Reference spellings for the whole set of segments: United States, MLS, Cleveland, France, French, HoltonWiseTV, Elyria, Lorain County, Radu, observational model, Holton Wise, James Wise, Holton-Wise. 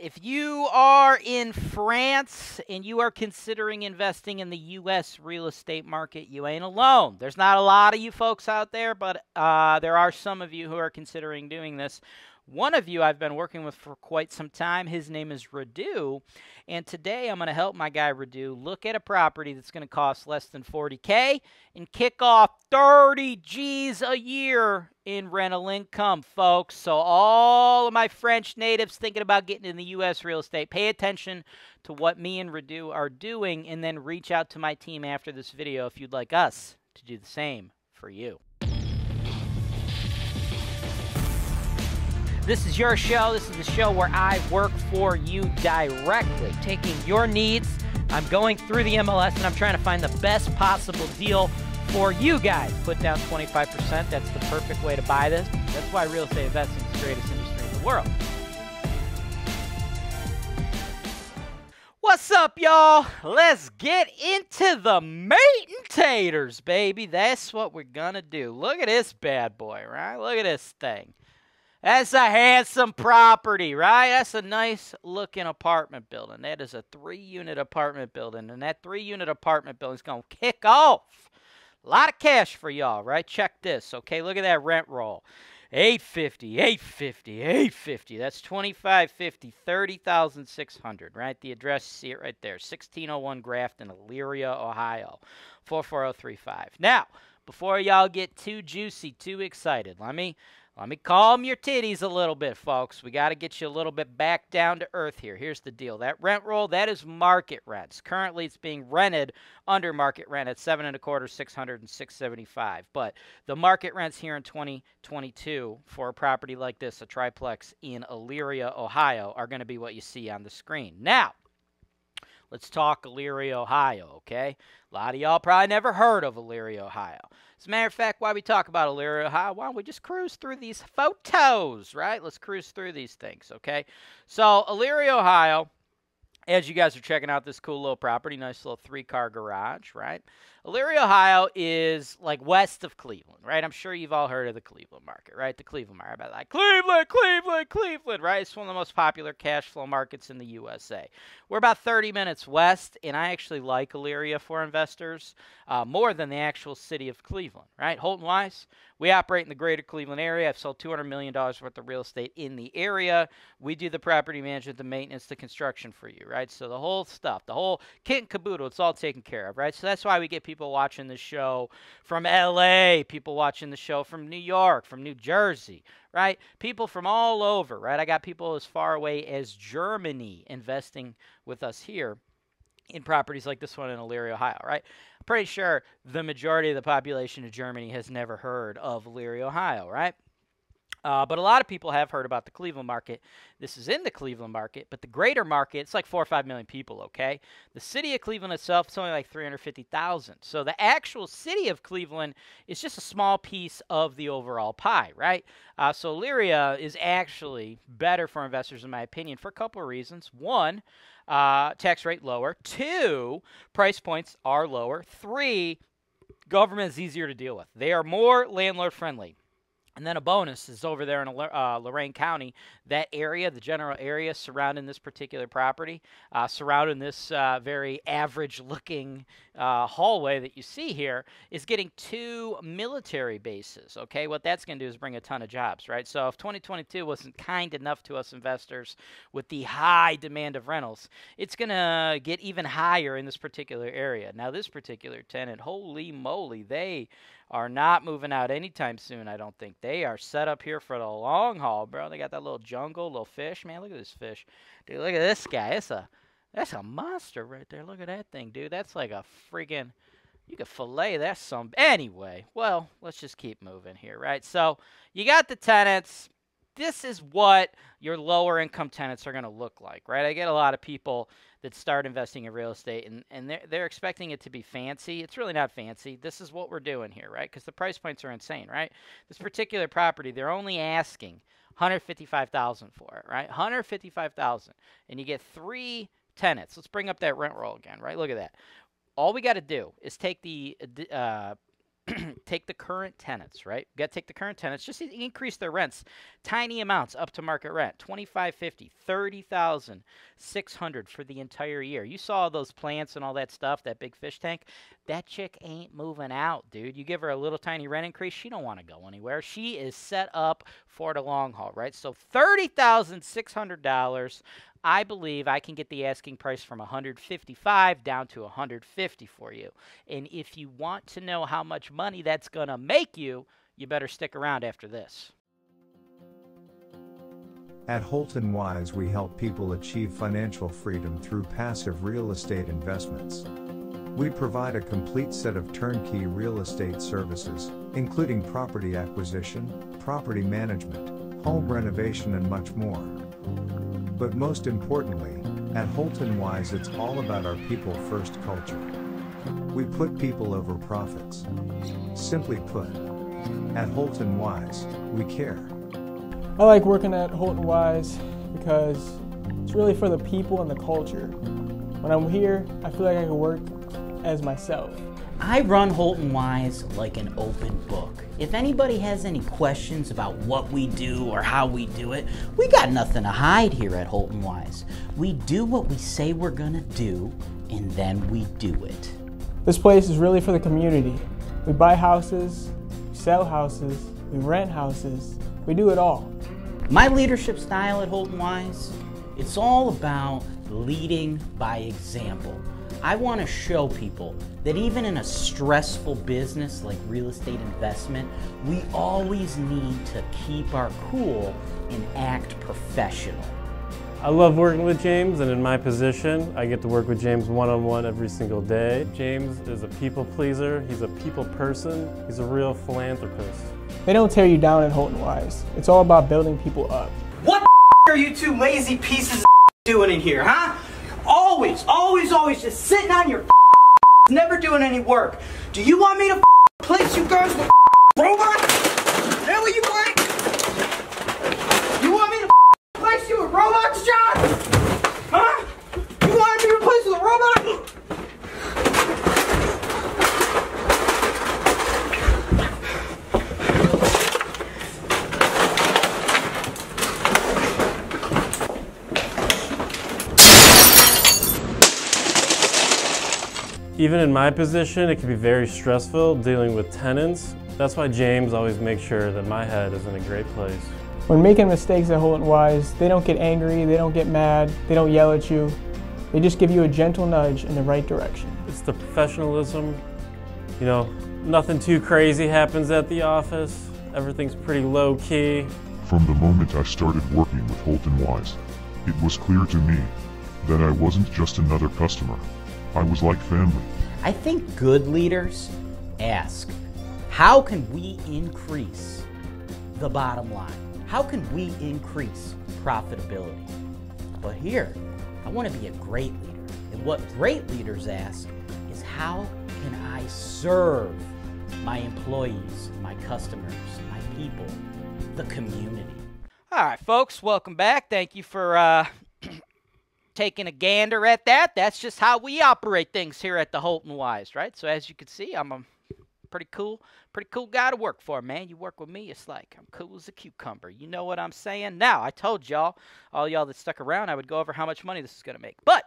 if you are in France and you are considering investing in the U.S. real estate market, you ain't alone. There's not a lot of you folks out there, but there are some of you who are considering doing this. One of you I've been working with for quite some time. His name is Radu, and today I'm going to help my guy Radu look at a property that's going to cost less than $40K and kick off 30 G's a year in rental income, folks. So all of my French natives thinking about getting in the U.S. real estate, pay attention to what me and Radu are doing, and then reach out to my team after this video if you'd like us to do the same for you. This is your show. This is the show where I work for you directly, taking your needs. I'm going through the MLS, and I'm trying to find the best possible deal for you guys. Put down 25%. That's the perfect way to buy this. That's why real estate investing is the greatest industry in the world. What's up, y'all? Let's get into the meat and taters, baby. That's what we're going to do. Look at this bad boy, right? Look at this thing. That's a handsome property, right? That's a nice-looking apartment building. That is a three-unit apartment building, and that three-unit apartment building is going to kick off a lot of cash for y'all, right? Check this, okay? Look at that rent roll. $850, $850, $850. That's $2,550, $30,600, right? The address, see it right there, 1601 Grafton, Elyria, Ohio, 44035. Now, before y'all get too juicy, too excited, let me calm your titties a little bit, folks. We got to get you a little bit back down to earth here. Here's the deal. That rent roll, that is market rents. Currently, it's being rented under market rent at $7.25, $600, and $675. But the market rents here in 2022 for a property like this, a triplex in Elyria, Ohio, are going to be what you see on the screen. Now, let's talk Elyria, Ohio, okay? A lot of y'all probably never heard of Elyria, Ohio. As a matter of fact, why we talk about Elyria, Ohio, why don't we just cruise through these photos, right? Let's cruise through these things, okay? So, Elyria, Ohio, as you guys are checking out this cool little property, nice little three-car garage, right? Elyria, Ohio is, like, west of Cleveland, right? I'm sure you've all heard of the Cleveland market, right? The Cleveland market, but like, Cleveland, Cleveland, Cleveland, right? It's one of the most popular cash flow markets in the USA. We're about 30 minutes west, and I actually like Elyria for investors more than the actual city of Cleveland, right? Holton-Wise, we operate in the greater Cleveland area. I've sold $200 million worth of real estate in the area. We do the property management, the maintenance, the construction for you, right? So the whole stuff, the whole kit and caboodle, it's all taken care of, right? So that's why we get people watching the show from LA, people watching the show from New York, from New Jersey, right? People from all over, right? I got people as far away as Germany investing with us here in properties like this one in Elyria, Ohio, right? I'm pretty sure the majority of the population of Germany has never heard of Elyria, Ohio, right? But a lot of people have heard about the Cleveland market. This is in the Cleveland market, but the greater market, it's like 4 or 5 million people, okay? The city of Cleveland itself, it's only like 350,000. So the actual city of Cleveland is just a small piece of the overall pie, right? So Elyria is actually better for investors, in my opinion, for a couple of reasons. One, tax rate lower. Two, price points are lower. Three, government is easier to deal with. They are more landlord-friendly. And then a bonus is over there in Lorain County, that area, the general area surrounding this particular property, surrounding this very average-looking hallway that you see here, is getting 2 military bases, okay? What that's going to do is bring a ton of jobs, right? So if 2022 wasn't kind enough to us investors with the high demand of rentals, it's going to get even higher in this particular area. Now, this particular tenant, holy moly, they are not moving out anytime soon, I don't think. They are set up here for the long haul, bro. They got that little jungle, little fish. Man, look at this fish. Dude, look at this guy. That's a monster right there. Look at that thing, dude. That's like a freaking... You could fillet that some... Anyway, well, let's just keep moving here, right? So you got the tenants. This is what your lower-income tenants are going to look like, right? I get a lot of people that start investing in real estate, and they're expecting it to be fancy. It's really not fancy. This is what we're doing here, right? Because the price points are insane, right? This particular property, they're only asking $155,000 for it, right? $155,000, and you get 3 tenants. Let's bring up that rent roll again, right? Look at that. All we got to do is take the take the current tenants, right? You got to take the current tenants, just increase their rents, tiny amounts up to market rent, $2,550, $30,600 for the entire year. You saw those plants and all that stuff, that big fish tank. That chick ain't moving out, dude. You give her a little tiny rent increase, she don't want to go anywhere. She is set up for the long haul, right? So $30,600. I believe I can get the asking price from $155 down to $150 for you. And if you want to know how much money that's going to make you, you better stick around after this. At Holton Wise, we help people achieve financial freedom through passive real estate investments. We provide a complete set of turnkey real estate services, including property acquisition, property management, home renovation, and much more. But most importantly, at Holton Wise, it's all about our people-first culture. We put people over profits. Simply put, at Holton Wise, we care. I like working at Holton Wise because it's really for the people and the culture. When I'm here, I feel like I can work as myself. I run Holton Wise like an open book. If anybody has any questions about what we do or how we do it, we got nothing to hide here at Holton Wise. We do what we say we're gonna do, and then we do it. This place is really for the community. We buy houses, we sell houses, we rent houses, we do it all. My leadership style at Holton Wise, it's all about leading by example. I want to show people that even in a stressful business like real estate investment, we always need to keep our cool and act professional. I love working with James, and in my position, I get to work with James one-on-one every single day. James is a people pleaser, he's a people person, he's a real philanthropist. They don't tear you down at Holton Wise. It's all about building people up. What the are you two lazy pieces of doing in here, huh? Always, always, always just sitting on your never doing any work. Do you want me to replace you girls with robots? Is that what you want? You want me to replace you with robots, John? Huh? You want me to replace you with Even in my position, it can be very stressful dealing with tenants. That's why James always makes sure that my head is in a great place. When making mistakes at Holton Wise, they don't get angry, they don't get mad, they don't yell at you. They just give you a gentle nudge in the right direction. It's the professionalism. You know, nothing too crazy happens at the office. Everything's pretty low key. From the moment I started working with Holton Wise, it was clear to me that I wasn't just another customer. I was like family. I think good leaders ask, how can we increase the bottom line? How can we increase profitability? But here, I want to be a great leader. And what great leaders ask is, how can I serve my employees, my customers, my people, the community? All right, folks, welcome back. Thank you for taking a gander at that. That's just how we operate things here at the Holton Wise, right? So as you can see, I'm a pretty cool guy to work for, man. You work with me, it's like I'm cool as a cucumber. You know what I'm saying? Now, I told y'all, all y'all that stuck around, I would go over how much money this is going to make. But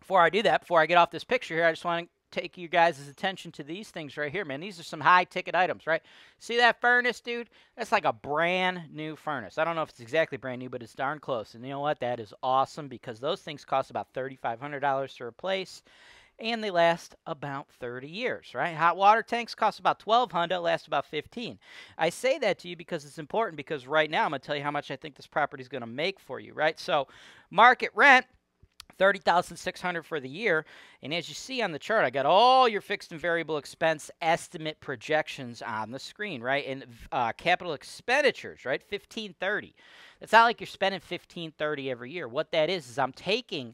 before I do that, before I get off this picture here, I just want to take you guys' attention to these things right here, man. These are some high-ticket items, right? See that furnace, dude? That's like a brand-new furnace. I don't know if it's exactly brand new, but it's darn close. And you know what? That is awesome because those things cost about $3,500 to replace, and they last about 30 years, right? Hot water tanks cost about $1,200, last about 15. I say that to you because it's important, because right now I'm going to tell you how much I think this property is going to make for you, right? So market rent, $30,600 for the year, and as you see on the chart, I got all your fixed and variable expense estimate projections on the screen, right? And capital expenditures, right? $1,530. It's not like you're spending $1,530 every year. What that is I'm taking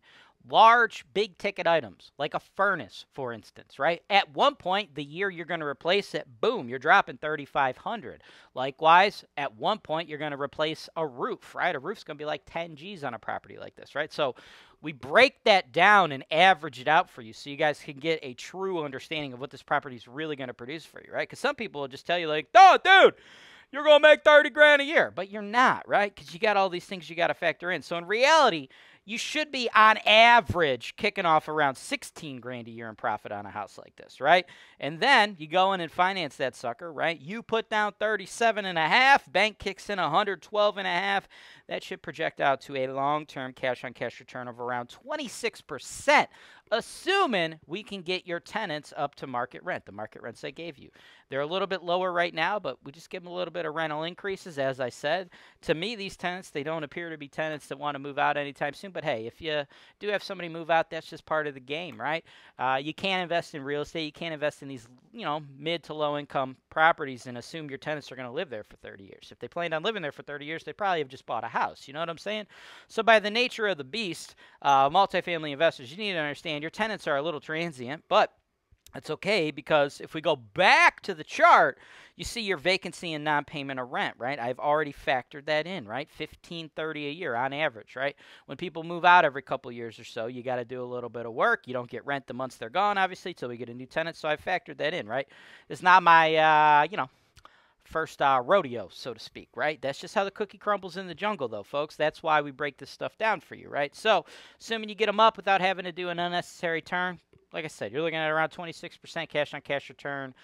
large, big-ticket items, like a furnace, for instance, right? At one point, the year you're going to replace it, boom, you're dropping $3,500. Likewise, at one point, you're going to replace a roof, right? A roof's going to be like 10 G's on a property like this, right? So we break that down and average it out for you so you guys can get a true understanding of what this property is really going to produce for you, right? Because some people will just tell you like, oh, dude, you're going to make 30 grand a year, but you're not, right? Because you got all these things you got to factor in. So in reality, you should be on average kicking off around 16 grand a year in profit on a house like this, right? And then you go in and finance that sucker, right? You put down 37.5, bank kicks in 112.5. That should project out to a long-term cash-on-cash return of around 26%, assuming we can get your tenants up to market rent, the market rents I gave you. They're a little bit lower right now, but we just give them a little bit of rental increases, as I said. To me, these tenants, they don't appear to be tenants that want to move out anytime soon. But hey, if you do have somebody move out, that's just part of the game, right? You can't invest in real estate. You can't invest in these, you know, mid to low income properties and assume your tenants are going to live there for 30 years. If they planned on living there for 30 years, they probably have just bought a house. You know what I'm saying? So by the nature of the beast, multifamily investors, you need to understand your tenants are a little transient, but it's okay, because if we go back to the chart, you see your vacancy and non-payment of rent, right? I've already factored that in, right? $1,530 a year on average, right? When people move out every couple years or so, you got to do a little bit of work. You don't get rent the months they're gone, obviously, till we get a new tenant. So I factored that in, right? It's not my, you know, first rodeo, so to speak, right? That's just how the cookie crumbles in the jungle, though, folks. That's why we break this stuff down for you, right? So assuming you get them up without having to do an unnecessary turn, like I said, you're looking at around 26% cash-on-cash return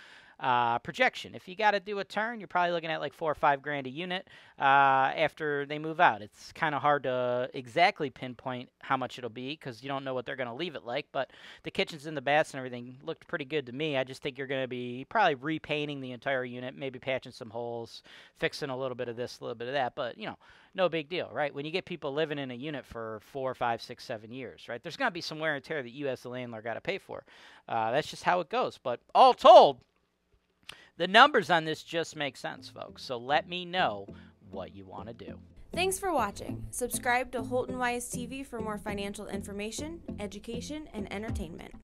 projection. If you got to do a turn, you're probably looking at like 4 or 5 grand a unit after they move out. It's kind of hard to exactly pinpoint how much it'll be because you don't know what they're going to leave it like, but the kitchens and the baths and everything looked pretty good to me. I just think you're going to be probably repainting the entire unit, maybe patching some holes, fixing a little bit of this, a little bit of that, but, you know, no big deal, right? When you get people living in a unit for 4, 5, 6, 7 years, right, there's going to be some wear and tear that you as the landlord got to pay for. That's just how it goes. But all told, the numbers on this just make sense, folks. So let me know what you want to do. Thanks for watching. Subscribe to Holton Wise TV for more financial information, education, and entertainment.